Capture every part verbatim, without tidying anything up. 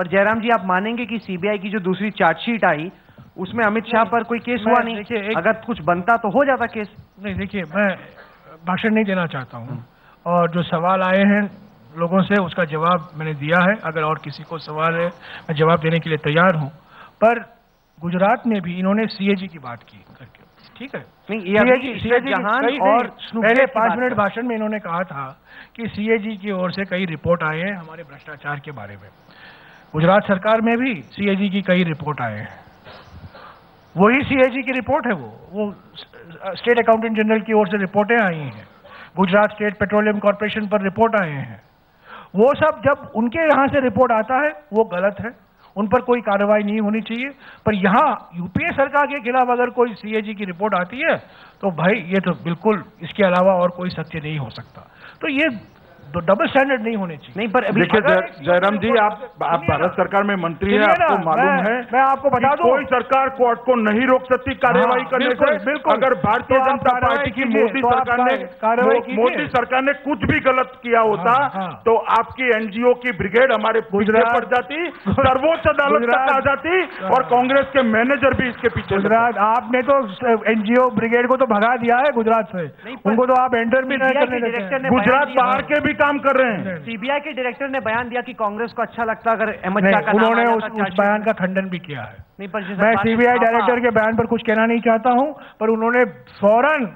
पर जयराम जी, आप मानेंगे कि सीबीआई की जो दूसरी चार्जशीट आई उसमें अमित शाह पर कोई केस हुआ नहीं? एक... अगर कुछ बनता तो हो जाता केस। नहीं, देखिए, मैं भाषण नहीं देना चाहता हूँ, और जो सवाल आए हैं लोगों से उसका जवाब मैंने दिया है। अगर और किसी को सवाल है, मैं जवाब देने के लिए तैयार हूँ। पर गुजरात में भी इन्होंने सीएजी की बात की करके, ठीक है, सीएजी, और पहले पाँच मिनट भाषण में इन्होंने कहा था कि सीएजी की ओर से कई रिपोर्ट आए हैं हमारे भ्रष्टाचार के बारे में। गुजरात सरकार में भी सीएजी की कई रिपोर्ट आए हैं, वही सीएजी की रिपोर्ट है, वो वो स्टेट अकाउंटेंट जनरल की ओर से रिपोर्टें आई हैं, गुजरात स्टेट पेट्रोलियम कॉर्पोरेशन पर रिपोर्ट आए हैं। वो सब जब उनके यहाँ से रिपोर्ट आता है वो गलत है, उन पर कोई कार्रवाई नहीं होनी चाहिए। पर यहाँ यूपीए सरकार के खिलाफ अगर कोई सीएजी की रिपोर्ट आती है तो भाई ये तो बिल्कुल, इसके अलावा और कोई सत्य नहीं हो सकता। तो ये तो डबल स्टैंडर्ड नहीं होने चाहिए। नहीं, पर अभी जयराम जी, आप आप भारत सरकार में मंत्री हैं, आपको मालूम है। मैं आपको बता दूं, कोई सरकार कोर्ट को नहीं रोक सकती कार्रवाई करने से। बिल्कुल, अगर भारतीय जनता पार्टी की मोदी सरकार ने कार्रवाई, मोदी सरकार ने कुछ भी गलत किया होता तो आपकी एनजीओ की ब्रिगेड हमारे गुजरात पड़ जाती, सर्वोच्च अदालत तक आ जाती, और कांग्रेस के मैनेजर भी इसके पीछे। गुजरात, आपने तो एनजीओ ब्रिगेड को तो भगा दिया है गुजरात से, उनको तो आप एंटर भी नहीं करने देते। गुजरात बाहर के भी काम कर रहे हैं। सीबीआई के डायरेक्टर ने बयान दिया कि कांग्रेस को अच्छा लगता अगर अमित शाह का, उन्होंने उस, उस बयान का खंडन भी किया है। नहीं, पर मैं सीबीआई डायरेक्टर के बयान पर कुछ कहना नहीं चाहता हूं, पर उन्होंने फौरन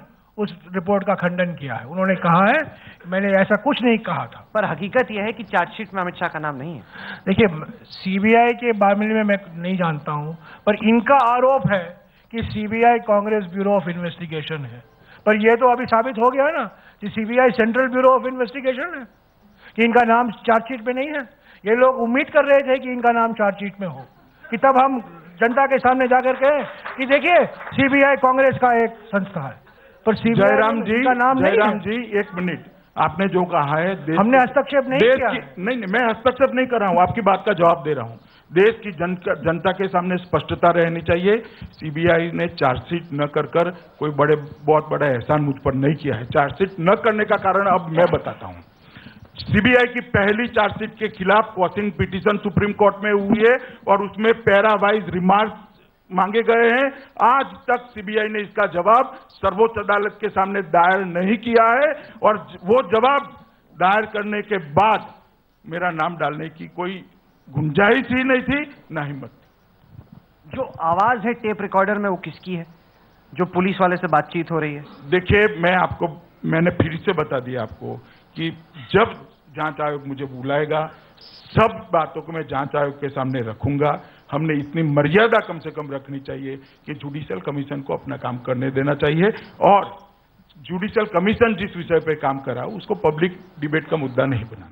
उस रिपोर्ट का खंडन किया है। उन्होंने कहा है मैंने ऐसा कुछ नहीं कहा था। पर हकीकत यह है कि चार्जशीट में अमित शाह का नाम नहीं है। देखिए, सीबीआई के मामले में मैं नहीं जानता हूँ, पर इनका आरोप है कि CBI Congress bureau of investigation है। पर यह तो अभी साबित हो गया है ना कि CBI central bureau of investigation है, कि इनका नाम चार्जशीट में नहीं है। ये लोग उम्मीद कर रहे थे कि इनका नाम चार्जशीट में हो, कि तब हम जनता के सामने जाकर कहें कि देखिए सीबीआई कांग्रेस का एक संस्था है। पर सीबीआई का नाम नहीं है। जयराम जी, एक मिनट, आपने जो कहा है हमने हस्तक्षेप नहीं किया। नहीं, नहीं, मैं हस्तक्षेप नहीं कर रहा हूँ, आपकी बात का जवाब दे रहा हूँ। देश की जन, जनता के सामने स्पष्टता रहनी चाहिए। सीबीआई ने चार्जशीट न कर कर कोई बड़े बहुत बड़ा एहसान मुझ पर नहीं किया है। चार्जशीट न करने का कारण अब मैं बताता हूँ। सीबीआई की पहली चार्जशीट के खिलाफ क्रॉसिंग पिटीशन सुप्रीम कोर्ट में हुई है और उसमें पैरावाइज रिमार्क मांगे गए हैं। आज तक सीबीआई ने इसका जवाब सर्वोच्च अदालत के सामने दायर नहीं किया है, और वो जवाब दायर करने के बाद मेरा नाम डालने की कोई गुंजाइश ही नहीं थी, ना हिम्मत। जो आवाज है टेप रिकॉर्डर में वो किसकी है, जो पुलिस वाले से बातचीत हो रही है? देखिए, मैं आपको, मैंने फिर से बता दिया आपको कि जब जांच आयोग मुझे बुलाएगा सब बातों को मैं जांच आयोग के सामने रखूंगा। हमने इतनी मर्यादा कम से कम रखनी चाहिए कि जुडिशियल कमीशन को अपना काम करने देना चाहिए, और जुडिशियल कमीशन जिस विषय पर काम कर रहा है उसको पब्लिक डिबेट का मुद्दा नहीं बनाना।